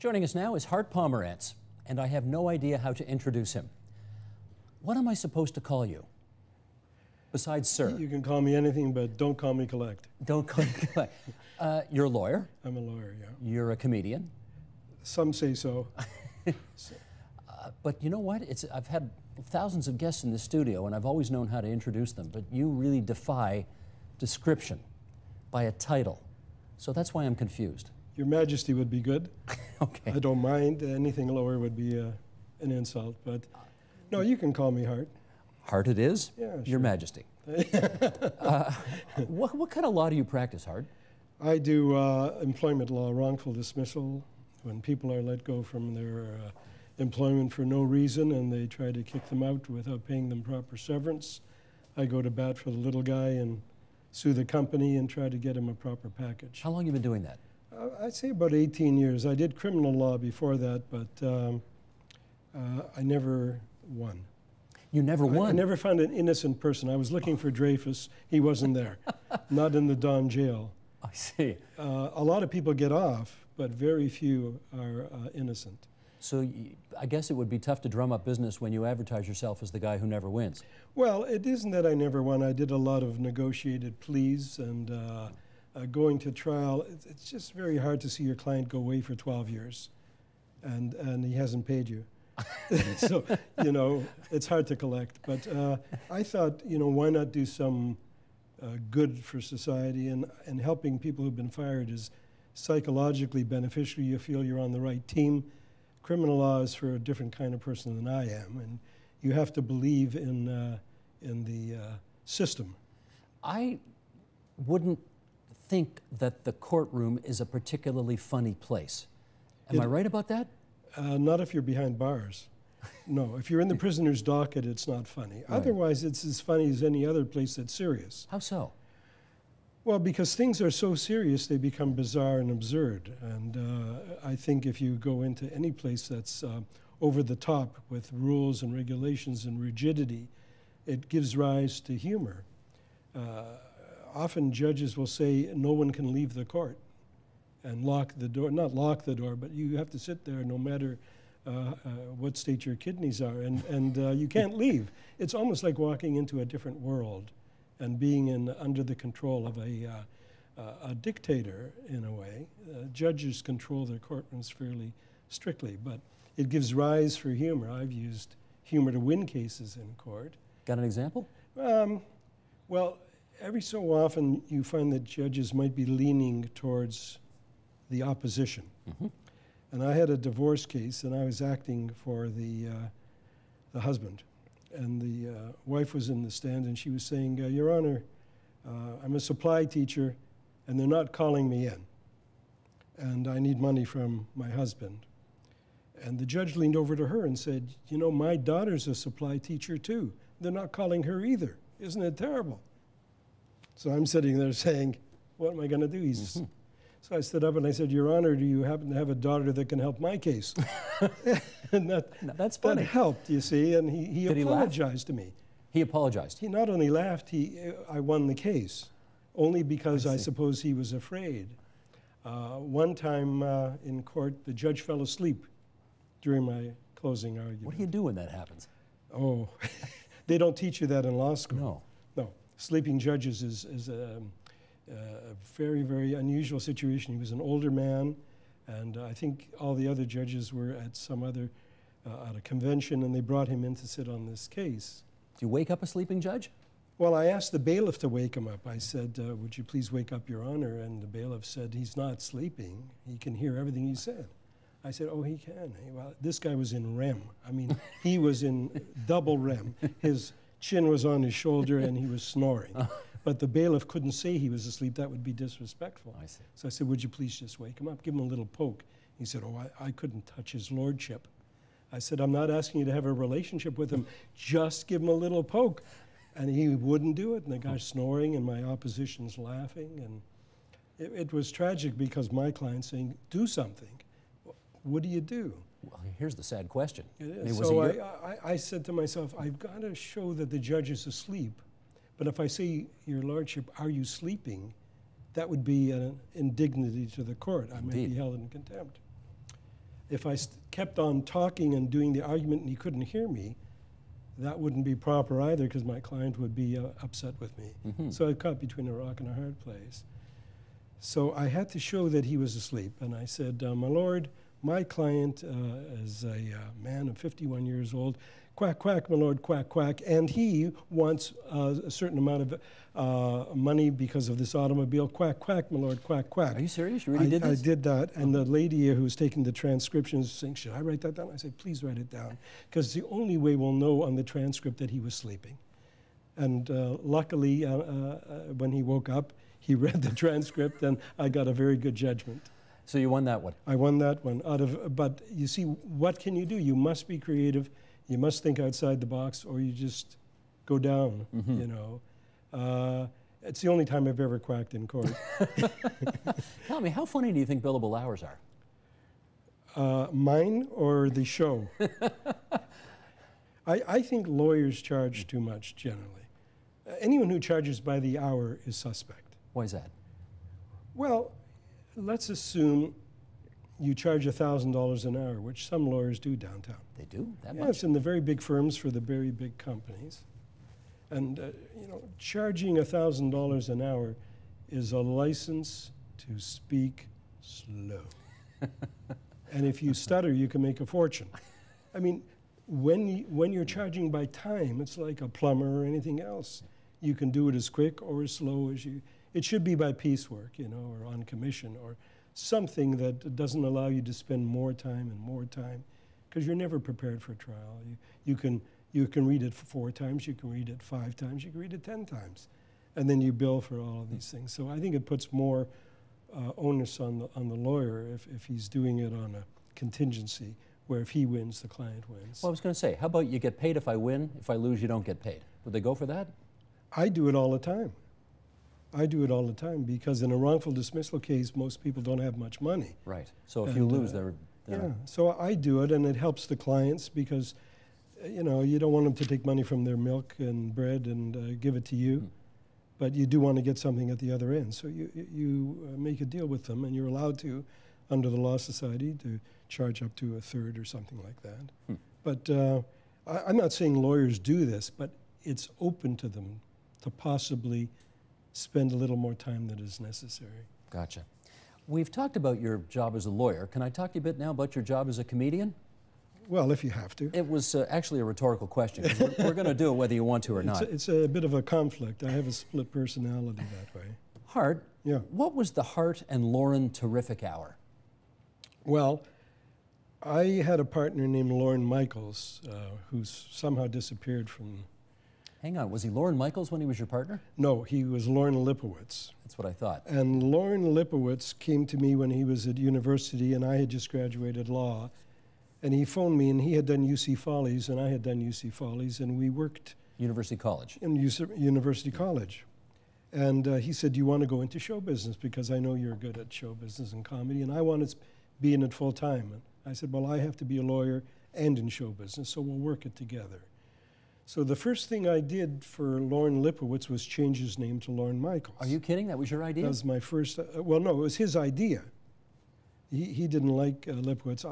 Joining us now is Hart Pomerantz, and I have no idea how to introduce him. What am I supposed to call you? Besides sir. You can call me anything, but don't call me Collect. Don't call me Collect. You're a lawyer. I'm a lawyer, yeah. You're a comedian. Some say so. But you know what? I've had thousands of guests in the studio, and I've always known how to introduce them, but you really defy description by a title. So that's why I'm confused. Your Majesty would be good. Okay. I don't mind. Anything lower would be an insult, but no, you can call me Hart. Hart it is? Yeah, sure. Your Majesty. What kind of law do you practice, Hart? I do employment law, wrongful dismissal, when people are let go from their employment for no reason and they try to kick them out without paying them proper severance. I go to bat for the little guy and sue the company and try to get him a proper package. How long have you been doing that? I'd say about 18 years. I did criminal law before that, but I never won. You never won? I never found an innocent person. I was looking for Dreyfus. He wasn't there. Not in the Don jail. I see. A lot of people get off, but very few are innocent. So I guess it would be tough to drum up business when you advertise yourself as the guy who never wins. Well, it isn't that I never won. I did a lot of negotiated pleas and going to trial. It's just very hard to see your client go away for 12 years and he hasn't paid you. So, you know, it's hard to collect. But I thought, you know, why not do some good for society? And helping people who've been fired is psychologically beneficial. You feel you're on the right team. Criminal law is for a different kind of person than I am. And you have to believe in the system. I wouldn't think that the courtroom is a particularly funny place. Am I right about that? Not if you're behind bars. No, if you're in the prisoner's docket, it's not funny. Right. Otherwise, it's as funny as any other place that's serious. How so? Well, because things are so serious, they become bizarre and absurd. And I think if you go into any place that's over the top with rules and regulations and rigidity, it gives rise to humor. Often judges will say, no one can leave the court. And lock the door, not lock the door, but you have to sit there no matter what state your kidneys are, and you can't leave. It's almost like walking into a different world and being under the control of a dictator in a way. Judges control their courtrooms fairly strictly, but it gives rise for humor. I've used humor to win cases in court. Got an example? Well, every so often you find that judges might be leaning towards the opposition. Mm-hmm. And I had a divorce case, and I was acting for the husband. And the wife was in the stand, and she was saying, Your Honor, I'm a supply teacher, and they're not calling me in. And I need money from my husband. And the judge leaned over to her and said, You know, my daughter's a supply teacher, too. They're not calling her either. Isn't it terrible? So I'm sitting there saying, What am I going to do? He's mm-hmm. So I stood up and I said, Your Honor, do you happen to have a daughter that can help my case? And that's funny. That helped, you see, and he apologized to me. He apologized? He not only laughed, I won the case, only because I suppose he was afraid. One time in court, the judge fell asleep during my closing argument. What do you do when that happens? Oh, they don't teach you that in law school. No. No. Sleeping judges is a very, very unusual situation. He was an older man, and I think all the other judges were at some other at a convention, and they brought him in to sit on this case. Do you wake up a sleeping judge? Well, I asked the bailiff to wake him up. I said, would you please wake up, Your Honor? And the bailiff said, he's not sleeping. He can hear everything you said. I said, oh, he can. Well, this guy was in REM. I mean, he was in double REM. His chin was on his shoulder, and he was snoring. But the bailiff couldn't say he was asleep. That would be disrespectful. I see. So I said, would you please just wake him up? Give him a little poke. He said, oh, I couldn't touch his lordship. I said, I'm not asking you to have a relationship with him. Just give him a little poke. And he wouldn't do it. And the guy's snoring, and my opposition's laughing. And it was tragic because my client's saying, do something. What do you do? Well, here's the sad question. It is. I mean, so I said to myself, I've got to show that the judge is asleep. But if I say, Your Lordship, are you sleeping? That would be an indignity to the court. I might be held in contempt. if I kept on talking and doing the argument and he couldn't hear me, that wouldn't be proper either because my client would be upset with me. Mm-hmm. So I was caught between a rock and a hard place. So I had to show that he was asleep. And I said, my lord, my client is a man of 51 years old. Quack, quack, my lord, quack, quack. And he wants a certain amount of money because of this automobile. Quack, quack, my lord, quack, quack. Are you serious? You really did this? I did that. And the lady who was taking the transcriptions was saying, should I write that down? I said, please write it down. Because it's the only way we'll know on the transcript that he was sleeping. And luckily, when he woke up, he read the transcript, and I got a very good judgment. So you won that one? I won that one. But you see, what can you do? You must be creative. You must think outside the box, or you just go down, mm-hmm. you know. It's the only time I've ever quacked in court. Tell me, how funny do you think billable hours are? Mine or the show? I think lawyers charge too much, generally. Anyone who charges by the hour is suspect. Why is that? Well, let's assume you charge $1,000 an hour, which some lawyers do downtown. They do? That much? Yes, in the very big firms for the very big companies. And you know, charging $1,000 an hour is a license to speak slow. And if you stutter, you can make a fortune. I mean, when you're charging by time, it's like a plumber or anything else. You can do it as quick or as slow as you. It should be by piecework, you know, or on commission, or something that doesn't allow you to spend more time and more time, because you're never prepared for a trial. You can read it 4 times, you can read it 5 times, you can read it 10 times, and then you bill for all of these things. So I think it puts more onus on the lawyer if he's doing it on a contingency, where if he wins, the client wins. Well, I was going to say, how about you get paid if I win, if I lose, you don't get paid? Would they go for that? I do it all the time. I do it all the time, because in a wrongful dismissal case, most people don't have much money. Right. So if you lose, they're... Yeah. So I do it, and it helps the clients, because, you know, you don't want them to take money from their milk and bread and give it to you, but you do want to get something at the other end. So you make a deal with them, and you're allowed to, under the Law Society, to charge up to a third or something like that. Hmm. But I'm not saying lawyers do this, but it's open to them to possibly spend a little more time than is necessary. Gotcha. We've talked about your job as a lawyer. Can I talk to you a bit now about your job as a comedian? Well, if you have to. It was actually a rhetorical question. We're going to do it whether you want to or not. It's a bit of a conflict. I have a split personality that way. Hart, yeah. What was the Hart and Lorne Terrific Hour? Well, I had a partner named Lorne Michaels, who somehow disappeared from... Hang on, was he Lorne Michaels when he was your partner? No, he was Lorne Lipowitz. That's what I thought. And Lorne Lipowitz came to me when he was at university, and I had just graduated law. And he phoned me, and he had done UC Follies, and I had done UC Follies, and we worked... University College. In University College. And he said, do you want to go into show business? Because I know you're good at show business and comedy, and I want to be in it full time. And I said, well, I have to be a lawyer and in show business, so we'll work it together. So the first thing I did for Lorne Lipowitz was change his name to Lorne Michaels. Are you kidding? That was your idea? That was my first, well, no, it was his idea. He didn't like Lipowitz.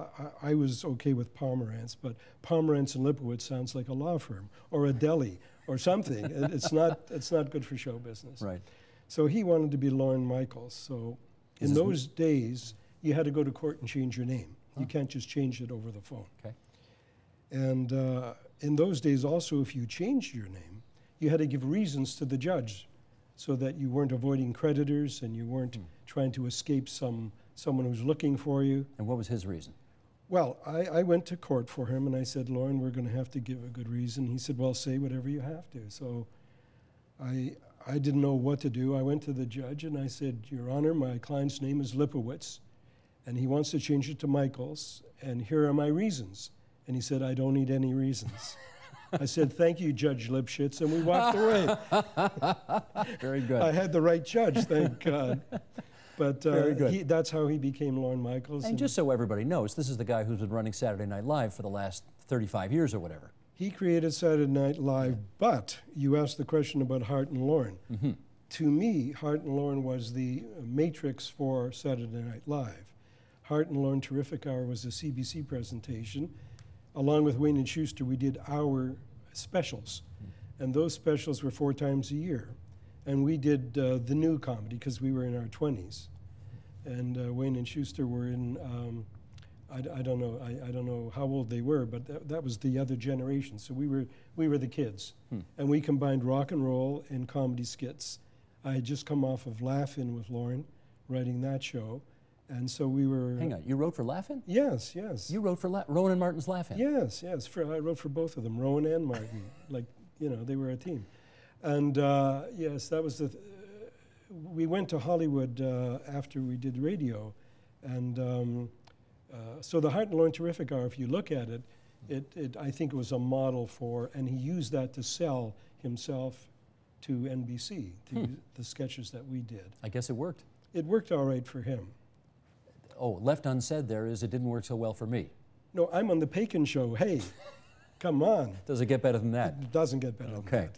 I was okay with Pomerantz, but Pomerantz and Lipowitz sounds like a law firm or a deli or something. It's not good for show business. Right. So he wanted to be Lorne Michaels. So in those days, you had to go to court and change your name. Huh. You can't just change it over the phone. Okay. And in those days also, if you changed your name, you had to give reasons to the judge so that you weren't avoiding creditors and you weren't trying to escape someone who's looking for you. And what was his reason? Well, I went to court for him and I said, Lorne, we're going to have to give a good reason. He said, well, say whatever you have to. So I didn't know what to do. I went to the judge and I said, Your Honor, my client's name is Lipowitz and he wants to change it to Michaels and here are my reasons. And he said, I don't need any reasons. I said, thank you, Judge Lipschitz, and we walked away. Very good. I had the right judge, thank God. But very good. That's how he became Lorne Michaels. And just so everybody knows, this is the guy who's been running Saturday Night Live for the last 35 years or whatever. He created Saturday Night Live, but you asked the question about Hart and Lorne. Mm-hmm. To me, Hart and Lorne was the matrix for Saturday Night Live. Hart and Lorne Terrific Hour was a CBC presentation. Along with Wayne and Schuster, we did our specials. And those specials were 4 times a year. And we did the new comedy because we were in our 20s. And Wayne and Schuster were in, I don't know, I don't know how old they were, but that was the other generation. So we were the kids. And we combined rock and roll and comedy skits. I had just come off of Laugh-In with Lorne, writing that show. And so we were... Hang on, you wrote for Laugh-In? Yes, yes. You wrote for Rowan and Martin's Laugh-In? Yes, yes. I wrote for both of them, Rowan and Martin. Like, you know, they were a team. And yes, that was the... we went to Hollywood after we did radio. And so the Hart and Lorne Terrific Hour, if you look at it, I think it was a model for... And he used that to sell himself to NBC, to the sketches that we did. I guess it worked. It worked all right for him. Oh, left unsaid there is it didn't work so well for me. No, I'm on the Pagan show. Hey, come on. Does it get better than that? It doesn't get better than that. Okay.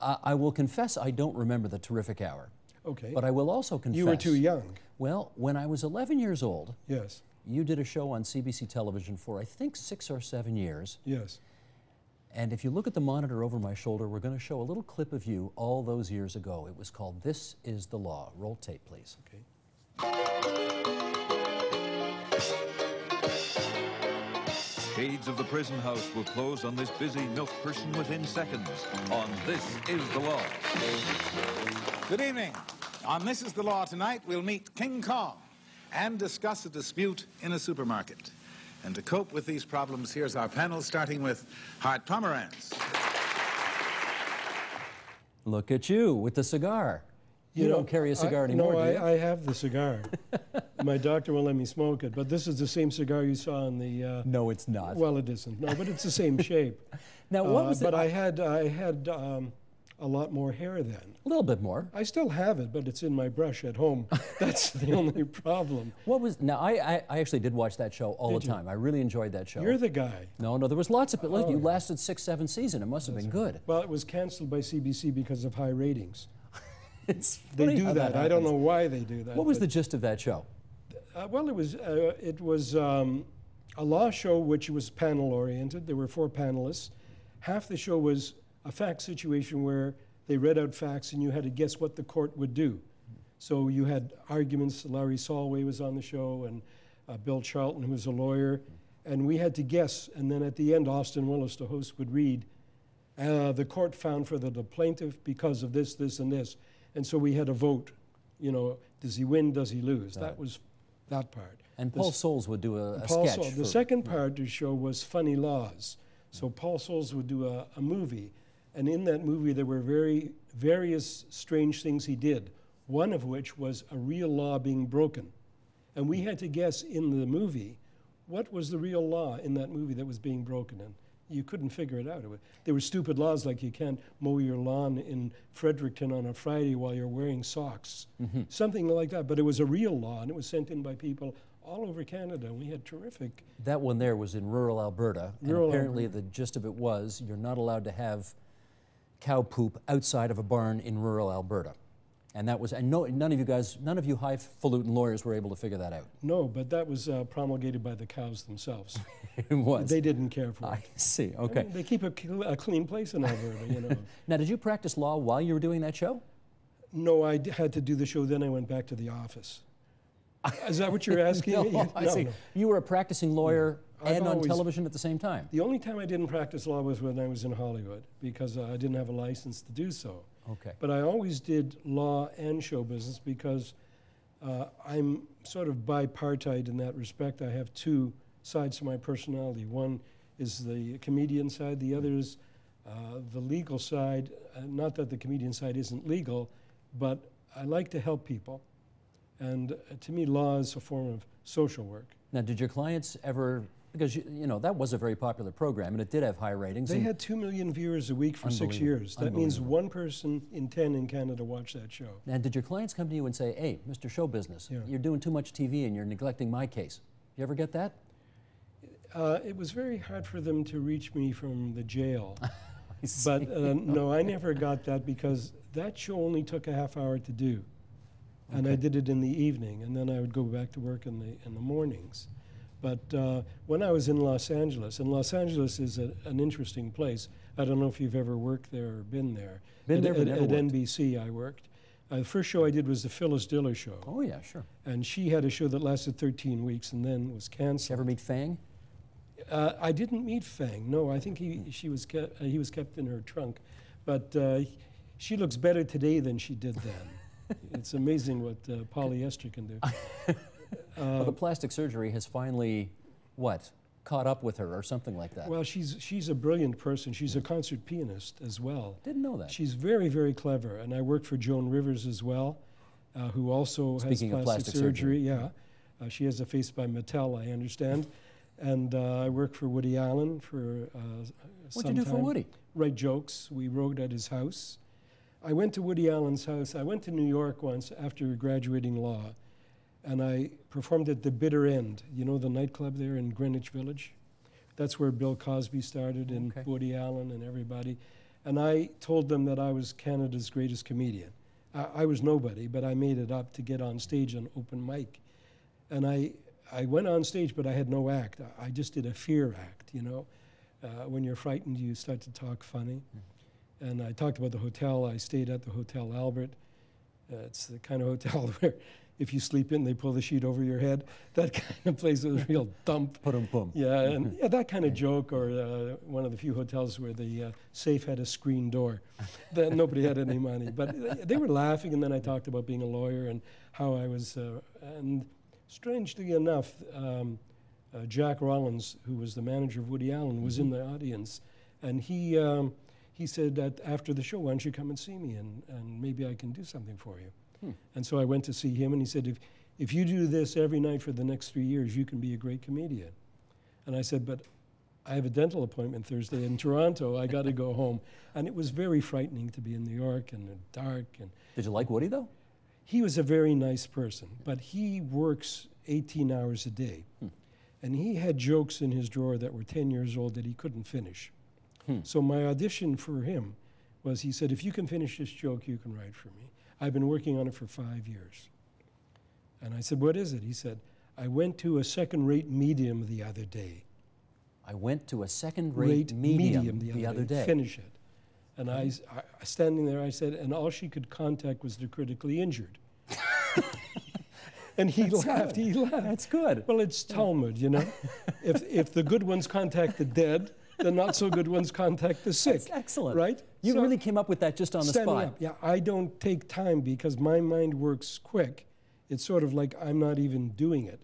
I will confess I don't remember the Terrific Hour. Okay. But I will also confess... You were too young. Well, when I was 11 years old... Yes. You did a show on CBC television for, I think, 6 or 7 years. Yes. And if you look at the monitor over my shoulder, we're going to show a little clip of you all those years ago. It was called This is the Law. Roll tape, please. Okay. Shades of the prison house will close on this busy milk person within seconds on This is the Law. Good evening. On This is the Law tonight, we'll meet King Kong and discuss a dispute in a supermarket. And to cope with these problems, here's our panel, starting with Hart Pomerantz. Look at you with the cigar. You don't carry a cigar anymore, do you? No, I have the cigar. My doctor won't let me smoke it, but this is the same cigar you saw in the... no, it's not. Well, it isn't. No, but it's the same shape. Now, what was it? But I had a lot more hair then. A little bit more. I still have it, but it's in my brush at home. That's the only problem. What was... Now, I actually did watch that show all the time. I really enjoyed that show. You're the guy. No, no, there was lots of... you lasted 6, 7 seasons. It must have been good. Well, it was canceled by CBC because of high ratings. It's funny how that happens. I don't know why they do that. What was the gist of that show? Well, it was a law show which was panel-oriented. There were 4 panelists. Half the show was a fact situation where they read out facts and you had to guess what the court would do. So you had arguments. Larry Solway was on the show and Bill Charlton, who was a lawyer. And we had to guess. And then at the end, Austin Willis, the host, would read, the court found for the plaintiff because of this, this, and this. And so we had a vote, you know, does he win, does he lose? That was that part. And Paul Soles would do a sketch. The second part to show was Funny Laws. So Paul Soles would do a movie. And in that movie, there were various strange things he did, one of which was a real law being broken. And we had to guess in the movie, what was the real law in that movie that was being broken in? You couldn't figure it out. There were stupid laws like you can't mow your lawn in Fredericton on a Friday while you're wearing socks, something like that. But it was a real law, and it was sent in by people all over Canada, and we had terrific... That one there was in rural Alberta, and apparently the gist of it was you're not allowed to have cow poop outside of a barn in rural Alberta. And that was, and none of you highfalutin lawyers were able to figure that out. No, but that was promulgated by the cows themselves. It was. They didn't care for it. I see, okay. I mean, they keep a clean place in Alberta, you know. Now, did you practice law while you were doing that show? No, I had to do the show, then I went back to the office. Is that what you're asking me? No, I see. No. You were a practicing lawyer and on television at the same time. The only time I didn't practice law was when I was in Hollywood, because I didn't have a license to do so. Okay. But I always did law and show business because I'm sort of bipartite in that respect. I have 2 sides to my personality. One is the comedian side. The other is the legal side. Not that the comedian side isn't legal, but I like to help people. And to me, law is a form of social work. Now, did your clients ever... Because, you know, that was a very popular program, and it did have high ratings. They had 2 million viewers a week for 6 years. That means 1 person in 10 in Canada watched that show. Now, did your clients come to you and say, hey, Mr. Show Business, you're doing too much TV and you're neglecting my case? You ever get that? It was very hard for them to reach me from the jail. I see. But no, I never got that because that show only took a half hour to do. And I did it in the evening, and then I would go back to work in the mornings. But when I was in Los Angeles, and Los Angeles is an interesting place. I don't know if you've ever worked there or been there. At NBC I worked. The first show I did was the Phyllis Diller show. Oh, yeah, sure. And she had a show that lasted 13 weeks and then was canceled. You ever meet Fang? I didn't meet Fang, no. I think he was kept in her trunk. But she looks better today than she did then. It's amazing what polyester can do. Well, the plastic surgery has finally, what, caught up with her or something like that? Well, she's a brilliant person. She's a concert pianist as well. Didn't know that. She's very, very clever. And I worked for Joan Rivers as well, who also has plastic surgery. Yeah. She has a face by Mattel, I understand. And I worked for Woody Allen for some time. What'd you do for Woody? Write jokes. We wrote at his house. I went to Woody Allen's house. I went to New York once after graduating law. And I performed at the Bitter End, you know, the nightclub there in Greenwich Village. That's where Bill Cosby started and Woody Allen and everybody. And I told them that I was Canada's greatest comedian. I was nobody, but I made it up to get on stage on open mic. And I went on stage, but I had no act. I just did a fear act, you know. When you're frightened, you start to talk funny. Mm. And I talked about the hotel. I stayed at the Hotel Albert. It's the kind of hotel where if you sleep in, they pull the sheet over your head. That kind of place was a real dump. Put-em-pum. Yeah, and yeah, that kind of joke, or one of the few hotels where the safe had a screen door. That nobody had any money. But they were laughing, and then I talked about being a lawyer and how I was, and strangely enough, Jack Rollins, who was the manager of Woody Allen, was in the audience, and he said that after the show, why don't you come and see me, and maybe I can do something for you. And so I went to see him, and he said, if you do this every night for the next 3 years, you can be a great comedian. And I said, but I have a dental appointment Thursday in Toronto. I got to go home. And it was very frightening to be in New York and dark. And did you like Woody, though? He was a very nice person, but he works 18 hours a day. And he had jokes in his drawer that were 10 years old that he couldn't finish. So my audition for him was, he said, if you can finish this joke, you can write for me. I've been working on it for 5 years. And I said, what is it? He said, I went to a second-rate medium the other day. I went to a second-rate medium the other day. Finish it. And I standing there, I said, and all she could contact was the critically injured. And he laughed. He laughed. That's good. Well, it's Talmud, you know. If the good ones contact the dead, the not-so-good ones contact the sick. That's excellent. Right? You really came up with that just on the spot. Up. Yeah, I don't take time because my mind works quick. It's sort of like I'm not even doing it.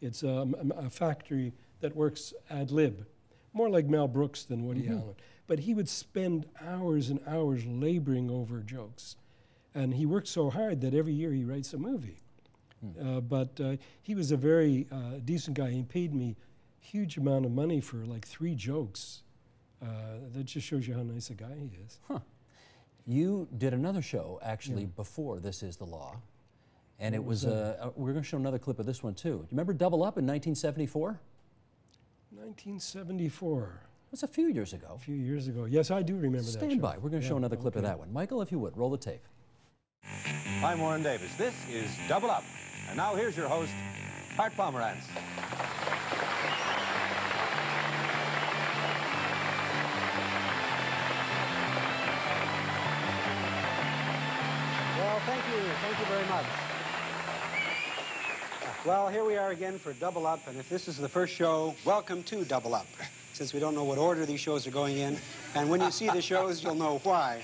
It's a factory that works ad lib. More like Mel Brooks than Woody Allen. But he would spend hours and hours laboring over jokes. And he worked so hard that every year he writes a movie. But he was a very decent guy. He paid me huge amount of money for like 3 jokes. That just shows you how nice a guy he is. Huh. You did another show actually before This Is the Law, and it was we're going to show another clip of this one too. You remember Double Up in 1974? 1974. That's a few years ago. A few years ago. Yes, I do remember that. Stand by. We're going to show another clip of that one. Michael, if you would, roll the tape. I'm Warren Davis. This is Double Up, and now here's your host, Hart Pomerantz. Thank you very much. Well, here we are again for Double Up, and if this is the first show, welcome to Double Up, since we don't know what order these shows are going in, and when you see the shows, you'll know why.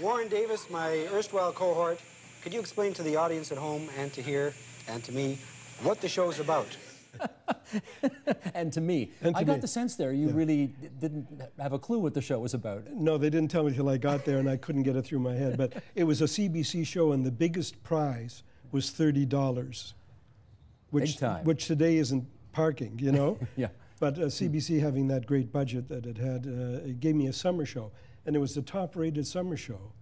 Warren Davis, my erstwhile cohort, could you explain to the audience at home and to here and to me what the show's about? And to me. And to I got the sense there you really didn't have a clue what the show was about. No, they didn't tell me till I got there, and I couldn't get it through my head. But it was a CBC show, and the biggest prize was $30, which today isn't parking, you know? But CBC having that great budget that it had, it gave me a summer show, and it was the top-rated summer show.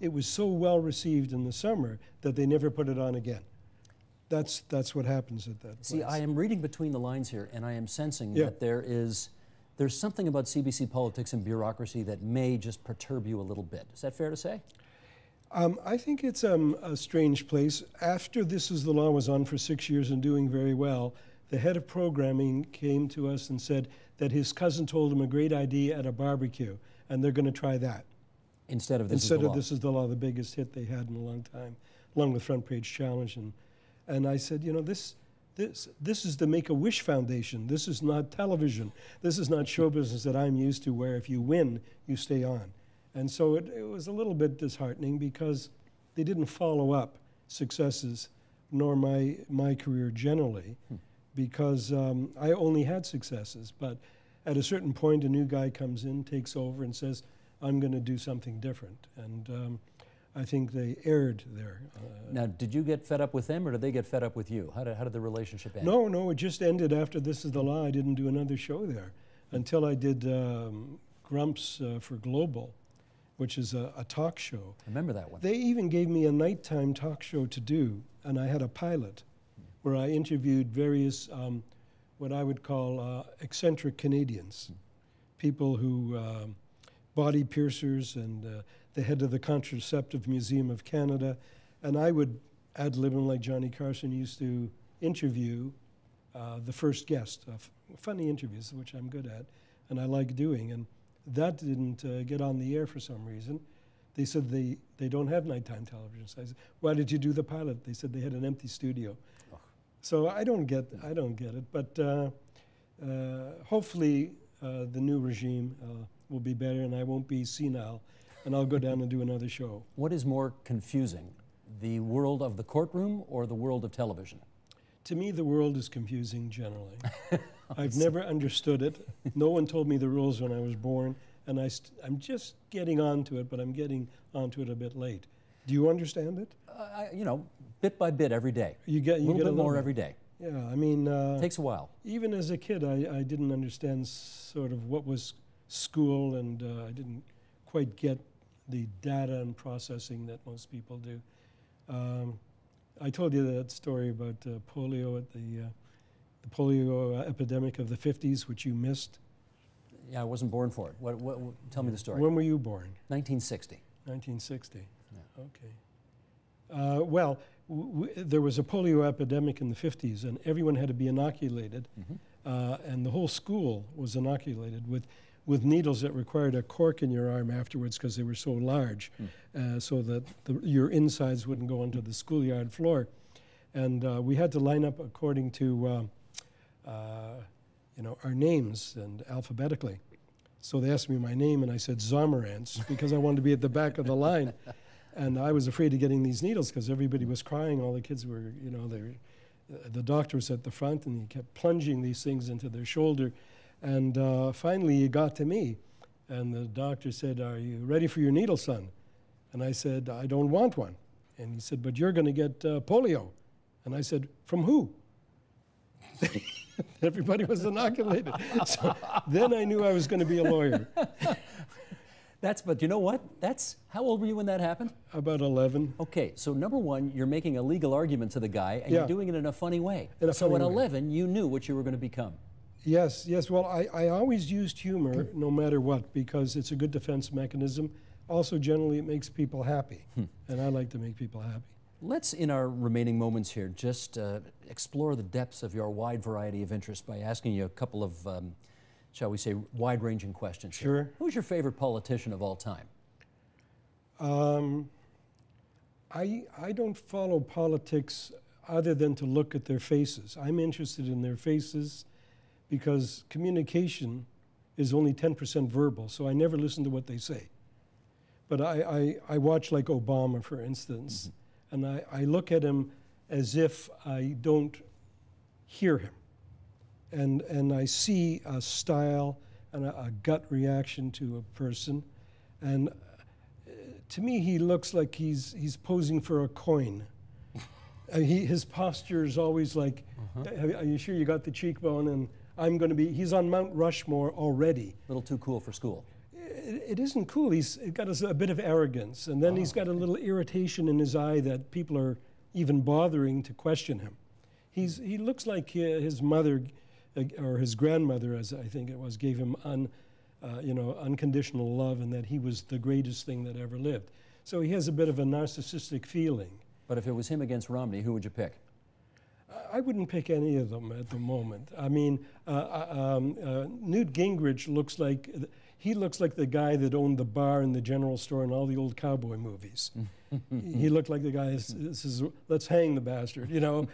It was so well-received in the summer that they never put it on again. That's what happens at that place. See, I am reading between the lines here, and I am sensing that there's something about CBC politics and bureaucracy that may just perturb you a little bit. Is that fair to say? I think it's a strange place. After This Is the Law was on for 6 years and doing very well, the head of programming came to us and said that his cousin told him a great idea at a barbecue, and they're going to try that. Instead of This Is the Law. Instead of This Is the Law, the biggest hit they had in a long time, along with Front Page Challenge. And I said, you know, this is the Make-A-Wish Foundation. This is not television. This is not show business that I'm used to, where if you win, you stay on. And so it was a little bit disheartening because they didn't follow up successes, nor my career generally, because I only had successes. But at a certain point, a new guy comes in, takes over, and says, I'm going to do something different. And I think they erred there. Now, did you get fed up with them, or did they get fed up with you? How did the relationship end? No, it just ended after This Is the Law. I didn't do another show there until I did Grumps for Global, which is a talk show. I remember that one. They even gave me a nighttime talk show to do, and I had a pilot where I interviewed various, what I would call eccentric Canadians, people who, body piercers and the head of the Contraceptive Museum of Canada, and I would ad libbing like Johnny Carson used to interview the first guest, funny interviews, which I'm good at, and I like doing. And that didn't get on the air for some reason. They said they don't have nighttime television. So I said, why did you do the pilot? They said they had an empty studio. Oh. So I don't get it. But hopefully the new regime will be better, and I won't be senile, and I'll go down and do another show. What is more confusing, the world of the courtroom or the world of television? To me, the world is confusing generally. I've never understood it. No one told me the rules when I was born, and I'm just getting onto it, but I'm getting onto it a bit late. Do you understand it? You know, bit by bit every day. You get a little bit more every day. Yeah, I mean... it takes a while. Even as a kid, I didn't understand sort of what was school, and I didn't quite get the data and processing that most people do. I told you that story about polio at the polio epidemic of the 50s, which you missed. Yeah, I wasn't born for it. Tell me the story. When were you born? 1960. 1960. Yeah. Okay. Well, there was a polio epidemic in the 50s, and everyone had to be inoculated, and the whole school was inoculated with needles that required a cork in your arm afterwards because they were so large, so that your insides wouldn't go onto the schoolyard floor. And we had to line up according to you know, our names and alphabetically. So they asked me my name, and I said Zomerantz because I wanted to be at the back of the line. And I was afraid of getting these needles because everybody was crying. All the kids were, you know, the doctor was at the front, and he kept plunging these things into their shoulder. And finally, he got to me, and the doctor said, "Are you ready for your needle, son?" And I said, "I don't want one." And he said, "But you're going to get polio." And I said, "From who?" Everybody was inoculated. So then I knew I was going to be a lawyer. But you know what? How old were you when that happened? About 11. Okay, so number one, you're making a legal argument to the guy, and you're doing it in a funny way. So at 11, you knew what you were going to become. Yes. Well, I always used humor no matter what, because it's a good defense mechanism. Also, generally, it makes people happy, and I like to make people happy. Let's, in our remaining moments here, just explore the depths of your wide variety of interests by asking you a couple of, shall we say, wide-ranging questions. Sure. Here. Who's your favorite politician of all time? I don't follow politics other than to look at their faces. I'm interested in their faces, because communication is only 10% verbal, so I never listen to what they say. But I watch like Obama, for instance, and I look at him as if I don't hear him. And I see a style and a gut reaction to a person. And to me, he looks like he's posing for a coin. His posture is always like, are you sure you got the cheekbone? And I'm going to be, he's on Mount Rushmore already. A little too cool for school. It isn't cool. He's got a bit of arrogance, and then he's got a little irritation in his eye that people are even bothering to question him. He looks like his mother, or his grandmother, as I think it was, gave him you know, unconditional love, and that he was the greatest thing that ever lived. So he has a bit of a narcissistic feeling. But if it was him against Romney, who would you pick? I wouldn't pick any of them at the moment. I mean, Newt Gingrich looks like, he looks like the guy that owned the bar in the general store in all the old cowboy movies. He looked like the guy, this is, let's hang the bastard, you know.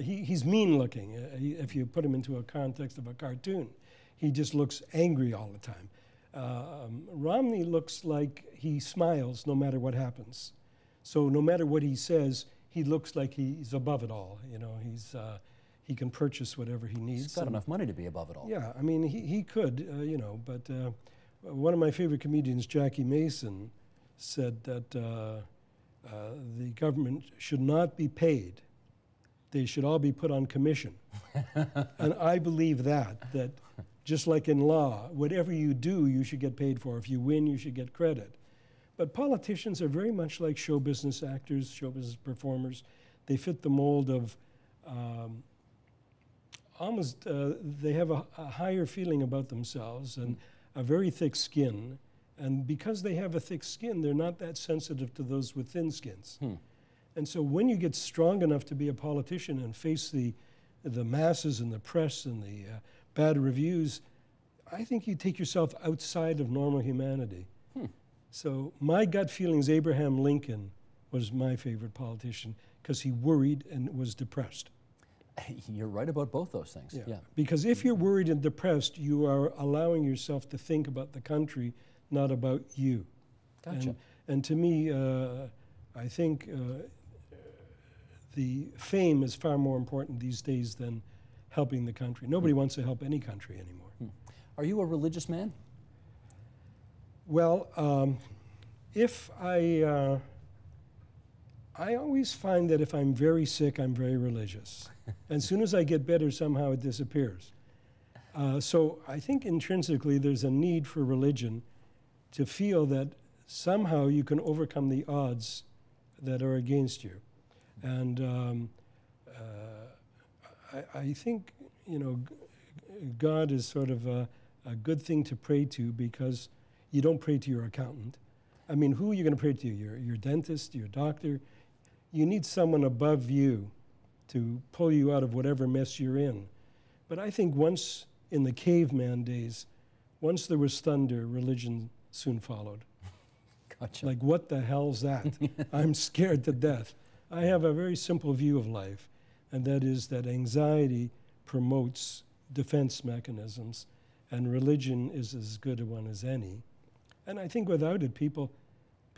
He's mean looking, if you put him into a context of a cartoon. He just looks angry all the time. Romney looks like he smiles no matter what happens. So no matter what he says, he looks like he's above it all. You know, he can purchase whatever he needs. He's got enough money to be above it all. Yeah, I mean, he could, you know, but one of my favorite comedians, Jackie Mason, said that the government should not be paid. They should all be put on commission. And I believe that just like in law, whatever you do, you should get paid for. If you win, you should get credit. But politicians are very much like show business actors, show business performers. They fit the mold of almost, they have a higher feeling about themselves and a very thick skin. And because they have a thick skin, they're not that sensitive to those with thin skins. Hmm. And so when you get strong enough to be a politician and face the masses and the press and the bad reviews, I think you take yourself outside of normal humanity. Hmm. So my gut feelings, Abraham Lincoln was my favorite politician because he worried and was depressed. You're right about both those things. Yeah. Yeah. Because if you're worried and depressed, you are allowing yourself to think about the country, not about you. Gotcha. And to me, I think the fame is far more important these days than helping the country. Nobody wants to help any country anymore. Hmm. Are you a religious man? Well, if I always find that if I'm very sick, I'm very religious. And as soon as I get better, somehow it disappears. So I think intrinsically there's a need for religion to feel that somehow you can overcome the odds that are against you. And I think, you know, God is sort of a good thing to pray to because you don't pray to your accountant. I mean, who are you going to pray to? Your dentist, your doctor? You need someone above you to pull you out of whatever mess you're in. But I think once in the caveman days, once there was thunder, religion soon followed. Gotcha. Like, what the hell's that? I'm scared to death. I have a very simple view of life, and that is that anxiety promotes defense mechanisms, and religion is as good a one as any. And I think without it, people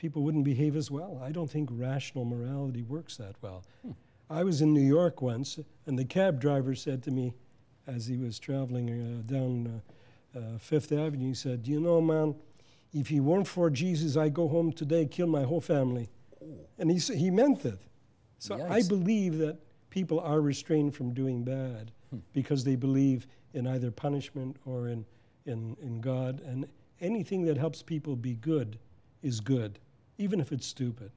wouldn't behave as well. I don't think rational morality works that well. Hmm. I was in New York once, and the cab driver said to me, as he was traveling down Fifth Avenue, he said, "You know, man, if it weren't for Jesus, I go home today, kill my whole family." And he meant it. So yikes. I believe that people are restrained from doing bad because they believe in either punishment or in God. And anything that helps people be good is good, even if it's stupid.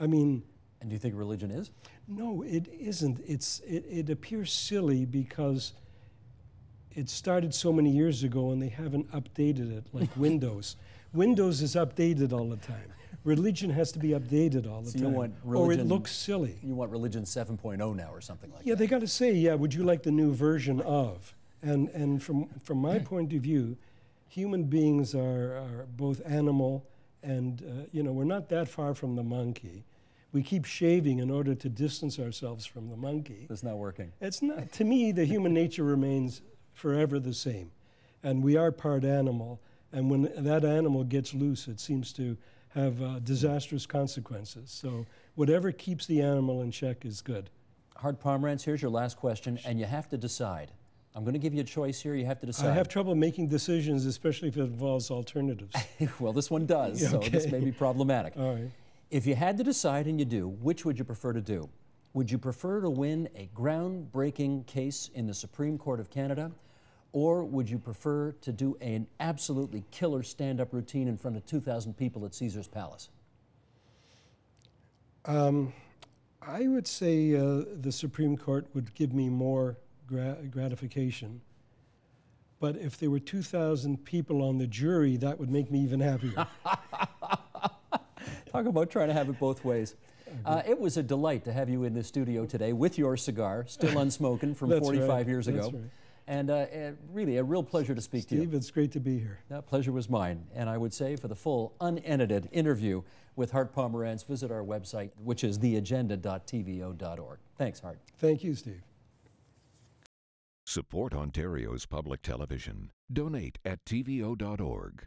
I mean... And do you think religion is? No, it isn't. It appears silly because it started so many years ago and they haven't updated it like Windows. Windows is updated all the time. Religion has to be updated all the time. You want religion, or it looks silly. You want religion 7.0 now or something like that. Yeah, they got to say, yeah, would you like the new version of? And from my point of view, human beings are both animal and, you know, we're not that far from the monkey. We keep shaving in order to distance ourselves from the monkey. That's not working. It's not. To me, the human nature remains forever the same. And we are part animal. And when that animal gets loose, it seems to have disastrous consequences. So whatever keeps the animal in check is good. Hart Pomerantz, here's your last question, and you have to decide. I'm going to give you a choice here. You have to decide. I have trouble making decisions, especially if it involves alternatives. Well, this one does, okay. So this may be problematic. All right. If you had to decide, and you do, which would you prefer to do? Would you prefer to win a groundbreaking case in the Supreme Court of Canada, or would you prefer to do an absolutely killer stand-up routine in front of 2,000 people at Caesar's Palace? I would say the Supreme Court would give me more gratification. But if there were 2,000 people on the jury, that would make me even happier. Talk about trying to have it both ways. It was a delight to have you in the studio today with your cigar, still unsmoken from 45 years ago. That's right. And really, a real pleasure to speak to you. Steve, it's great to be here. That pleasure was mine. And I would say for the full, unedited interview with Hart Pomerantz, visit our website, which is theagenda.tvo.org. Thanks, Hart. Thank you, Steve. Support Ontario's public television. Donate at tvo.org.